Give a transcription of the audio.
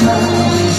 Come on,